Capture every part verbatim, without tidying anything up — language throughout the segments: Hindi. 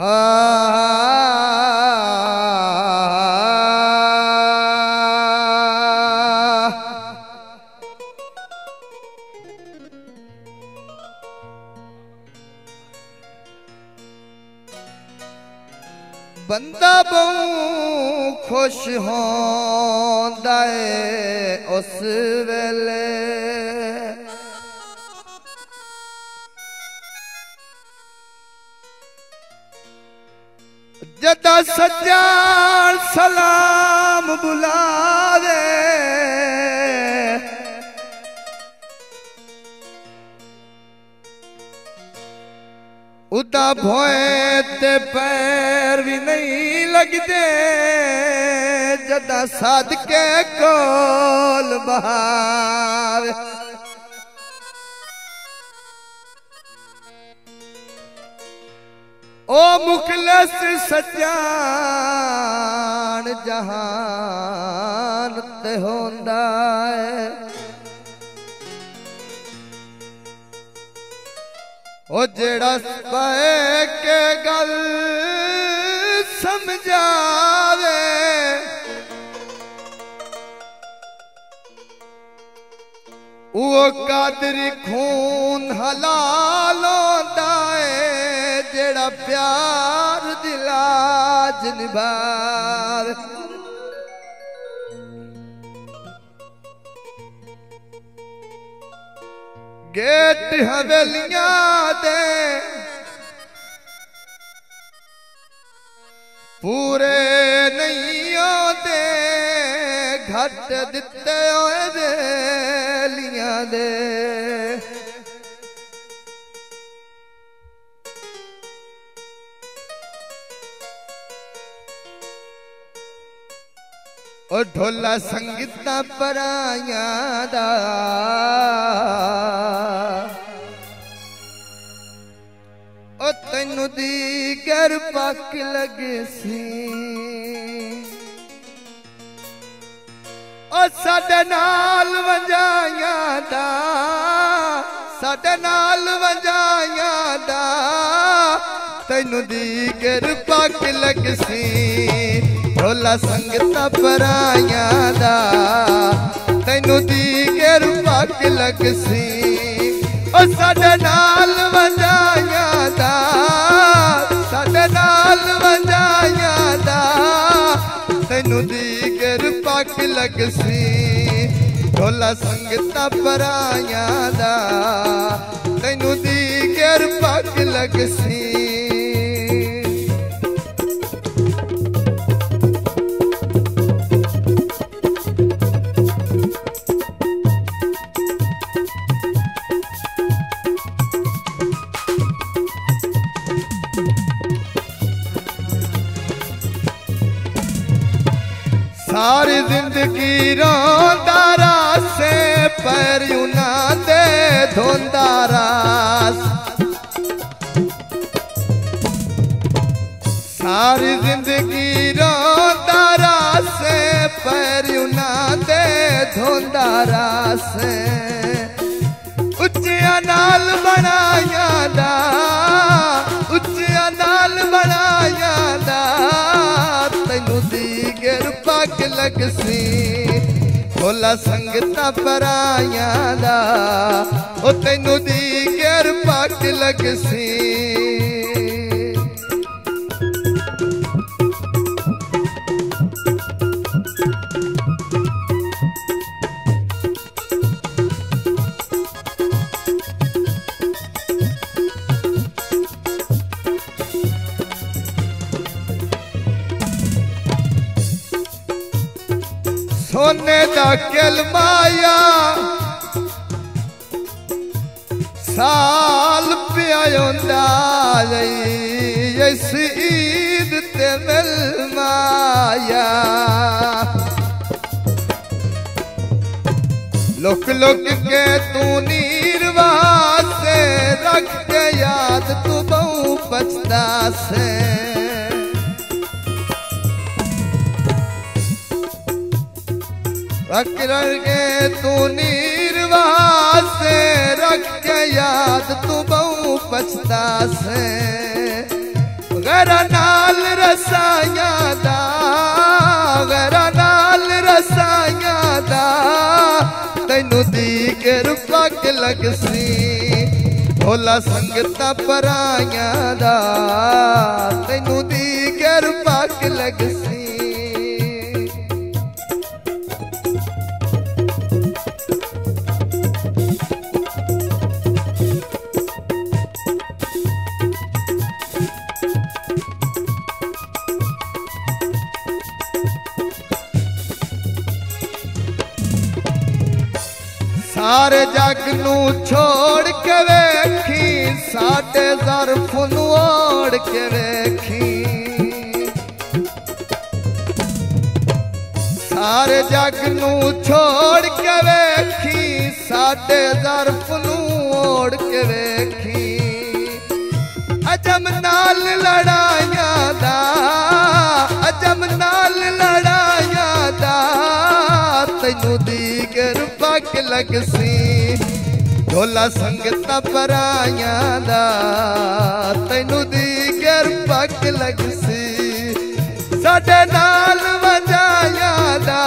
बंदा बहु खुश होंदा है उस वेले जदा सज्जान सलाम बुलावे उदा भोए ते पैर भी नहीं लगते जदा सदके कोल बहावे ओ मुखलस सज्जान जहान ते होंदा है ओ जेड़ा पाए के गल समझावे वो कादरी खून हलाल होंदा है जेड़ा प्यार दिलाज निभार गेट हवेलियां दे पूरे नहीं आते घट दिते हवेलियां दे ओ ढोला संगतां पराइयां दा ओ तैनू दी गर पक लगसी ओ साडे नाल वंजाइयां दा साडे नाल वंजाइयां दा तैनू दी गर पक लगसी ढोला संगतां पराइयां दा तैनू दी गिर पक लगसी ओ साडे नाल वंजाइयां दा साडे नाल वंजाइयां दा तैनू दी गिर पक लगसी ढोला संगतां पराइयां दा तैनू दी गिर पक लगसी सारी जिंदगी रोंदा रासे पर यूना दे धोंदा रास सारी जिंदगी रोंदा रासे पर यूना दे धोंदा रास उच्चिया नाल बनाया दा उच्चिया नाल बनाया दा तैनू दी गिर पक लगसी ढोला संगतां पराइयां दा ओ तैनू दी गिर पक लगसी सोने दा कलमाया साल प्यायोंदा इस ईद ते मिल माया लुक लुक के तू नीर वासे रख के याद तू बहु पछता से रख के तू निर्वासे रख के याद तू बहु पछता से गरा नाल रसाया दा, गरा नाल रसाया दा, तैनू दीख रुपक लगसी भोला संगता पराया दा, तैनू दीख रुपक लगसी। सारे जग नू छोड़ के वेखी, साडे ज़र्फ़ नू ओढ़ के वेखी, सारे जग नू छोड़ के वेखी, साडे ज़र्फ़ नू ओढ़ के वेखी। अजम नाल लड़ाया दा, अजम नाल लड़ाया दा, तैनू दीख रुपक लगसी ढोला संगता पराया दा, तैनू दीख रुपक लगसी। साडे नाल वजाया दा,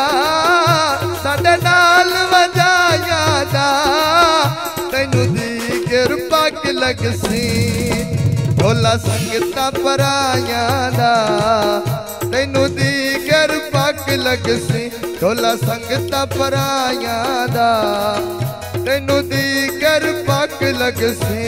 साडे नाल वजाया दा, तैनू दीख रुपक लगसी ढोला संगता पराया दा, तैनू दीख रुपक लगसी। ढोला संगता पराया दा, तैनू दीख रुपक लगसी।